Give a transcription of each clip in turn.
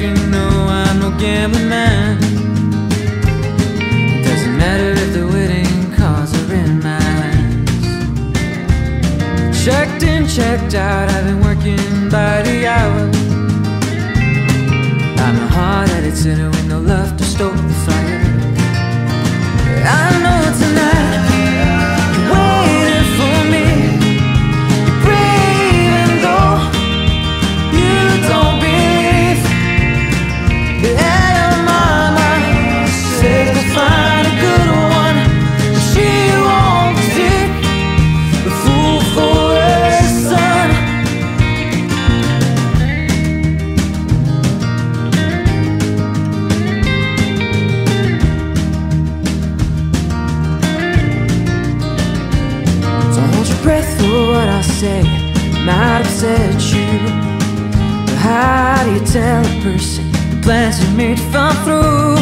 addiction, no, I'm no gambling man. It doesn't matter if the winning cards are in my hands. Checked in, checked out, I've been working by the hour. I'm a hard-headed sinner with no love to stoke the fire. I know tonight might upset you, but how do you tell a person the plans you made fell through?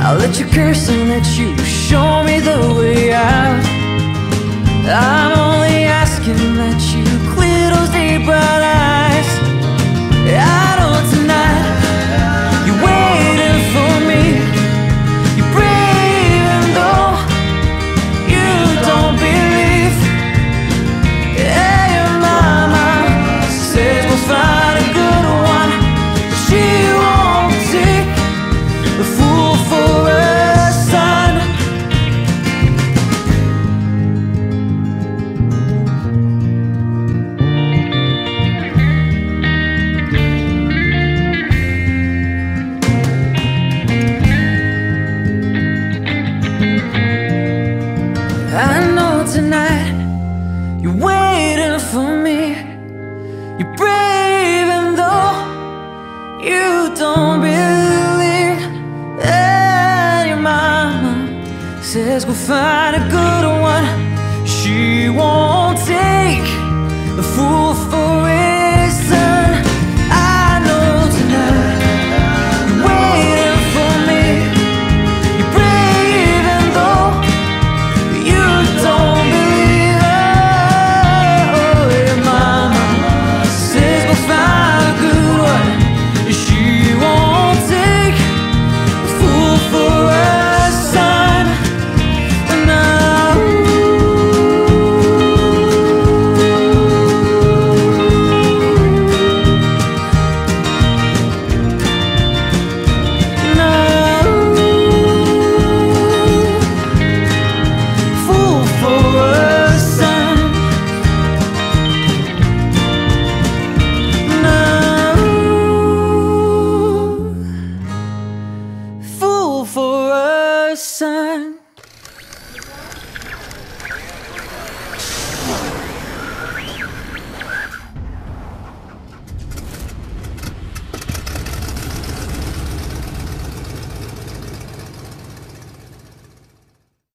I'll let you curse and let you show me the way out. I'm only asking that you clear those deep brown eyes. I know tonight you're waiting for me. You're brave and though you don't believe. Says we'll find a good one, she won't take.